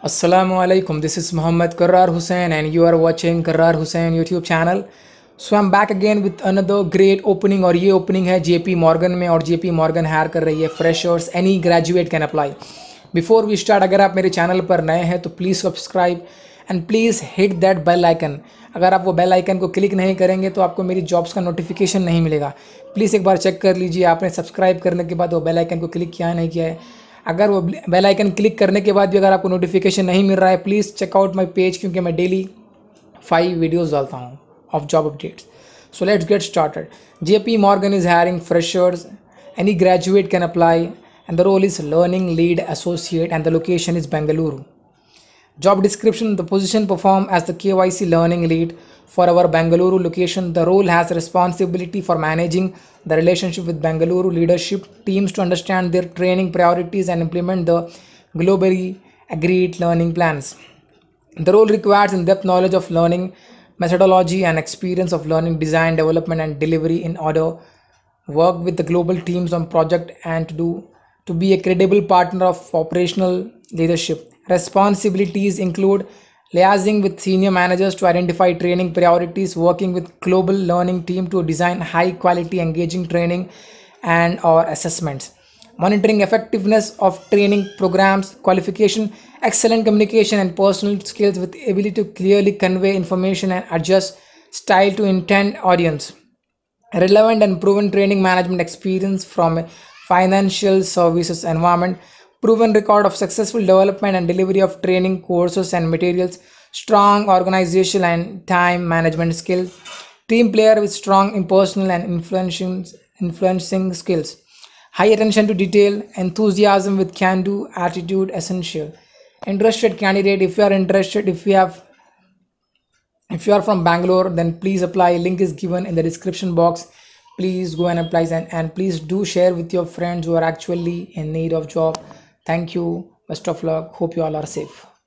Assalamualaikum. This is Mohammad Karrar Hussain and you are watching Karrar Hussain YouTube channel. So I'm back again with another great opening और ये opening है JP Morgan में और JP Morgan higher कर रही है freshers. Any graduate can apply. Before we start, अगर आप मेरे चैनल पर नए हैं तो please subscribe and please hit that bell icon. अगर आप वो बेल आइकन को क्लिक नहीं करेंगे तो आपको मेरी जॉब्स का नोटिफिकेशन नहीं मिलेगा. प्लीज़ एक बार चेक कर लीजिए आपने सब्सक्राइब करने के बाद वो बेल आइकन को क्लिक किया नहीं किया है. अगर वो बेल आइकन क्लिक करने के बाद भी अगर आपको नोटिफिकेशन नहीं मिल रहा है, प्लीज़ चेकआउट माय पेज क्योंकि मैं डेली 5 वीडियोस डालता हूँ of job updates. So let's get started. JP Morgan is hiring freshers. Any graduate can apply and the role is learning lead associate and the location is Bengaluru. Job description. The position perform as the KYC learning lead for our Bengaluru location. The role has responsibility for managing the relationship with Bengaluru leadership teams to understand their training priorities and implement the globally agreed learning plans. The role requires in-depth knowledge of learning methodology and experience of learning design, development and delivery in order work with the global teams on project and to be a credible partner of operational leadership. Responsibilities include liaising with senior managers to identify training priorities, working with global learning team to design high quality engaging training and or assessments, monitoring effectiveness of training programs, qualification, excellent communication and personal skills with ability to clearly convey information and adjust style to intent audience, relevant and proven training management experience from a financial services environment, proven record of successful development and delivery of training courses and materials, strong organizational and time management skills, team player with strong impersonal and influencing skills, high attention to detail, enthusiasm with can-do attitude essential. Interested candidate, if you are from Bangalore, then please apply. Link is given in the description box. Please go and apply and please do share with your friends who are actually in need of job. Thank you. Best of luck. Hope you all are safe.